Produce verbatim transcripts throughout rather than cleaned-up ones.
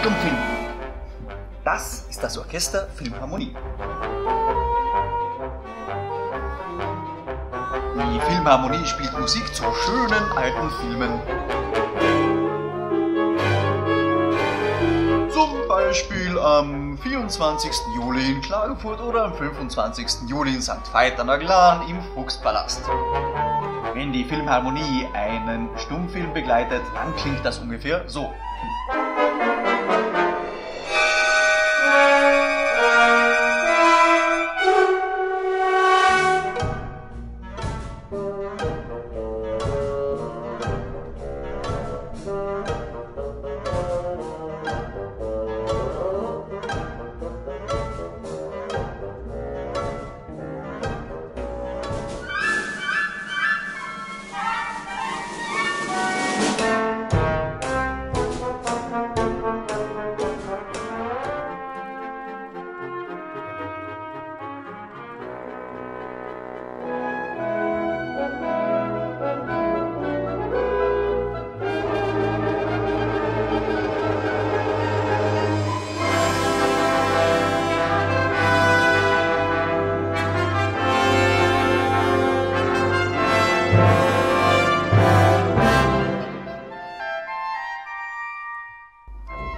Stummfilm. Das ist das Orchester Filmharmonie. Die Filmharmonie spielt Musik zu schönen alten Filmen. Zum Beispiel am vierundzwanzigsten Juli in Klagenfurt oder am fünfundzwanzigsten Juli in Sankt Veit an der Glan im Fuchspalast. Wenn die Filmharmonie einen Stummfilm begleitet, dann klingt das ungefähr so.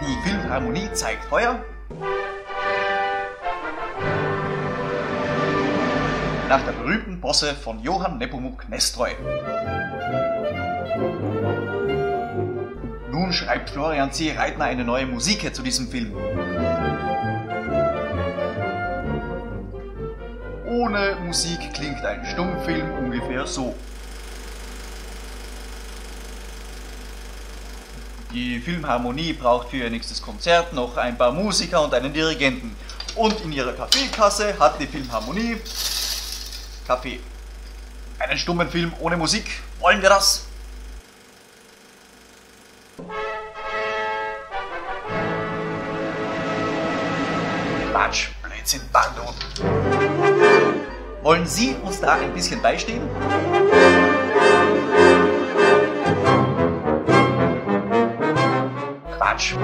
Die Filmharmonie zeigt heuer nach der berühmten Posse von Johann Nepomuk Nestroy. Nun schreibt Florian C. Reithner eine neue Musik zu diesem Film. Ohne Musik klingt ein Stummfilm ungefähr so. Die Filmharmonie braucht für ihr nächstes Konzert noch ein paar Musiker und einen Dirigenten. Und in ihrer Kaffeekasse hat die Filmharmonie Kaffee. Einen stummen Film ohne Musik, wollen wir das? Quatsch, Blödsinn, Bando. Wollen Sie uns da ein bisschen beistehen? Quatsch.